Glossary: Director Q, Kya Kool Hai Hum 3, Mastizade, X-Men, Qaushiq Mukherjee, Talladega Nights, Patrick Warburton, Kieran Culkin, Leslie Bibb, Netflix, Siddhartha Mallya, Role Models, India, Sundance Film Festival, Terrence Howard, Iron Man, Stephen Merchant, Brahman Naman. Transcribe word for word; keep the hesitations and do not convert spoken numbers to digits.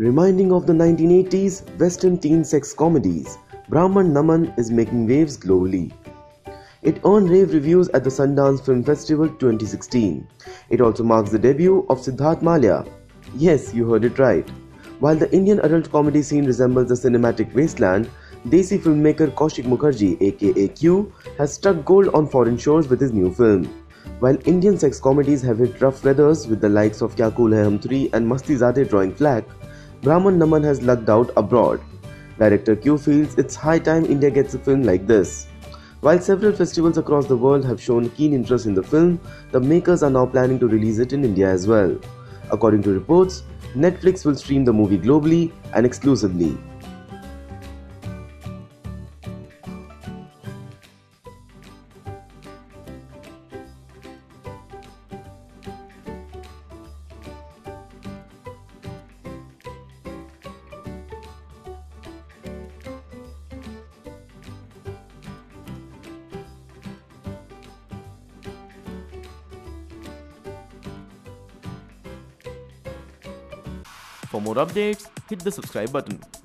Reminding of the nineteen eighties Western teen sex comedies, Brahman Naman is making waves globally. It earned rave reviews at the Sundance Film Festival twenty sixteen. It also marks the debut of Siddhartha Mallya. Yes, you heard it right. While the Indian adult comedy scene resembles the cinematic wasteland, Desi filmmaker Qaushiq Mukherjee aka Q has struck gold on foreign shores with his new film. While Indian sex comedies have hit rough feathers with the likes of Kya Kool Hai Hum three and Mastizade drawing flack, Brahman Naman has lucked out abroad. Director Q feels it's high time India gets a film like this. While several festivals across the world have shown keen interest in the film, the makers are now planning to release it in India as well. According to reports, Netflix will stream the movie globally and exclusively. For more updates, hit the subscribe button.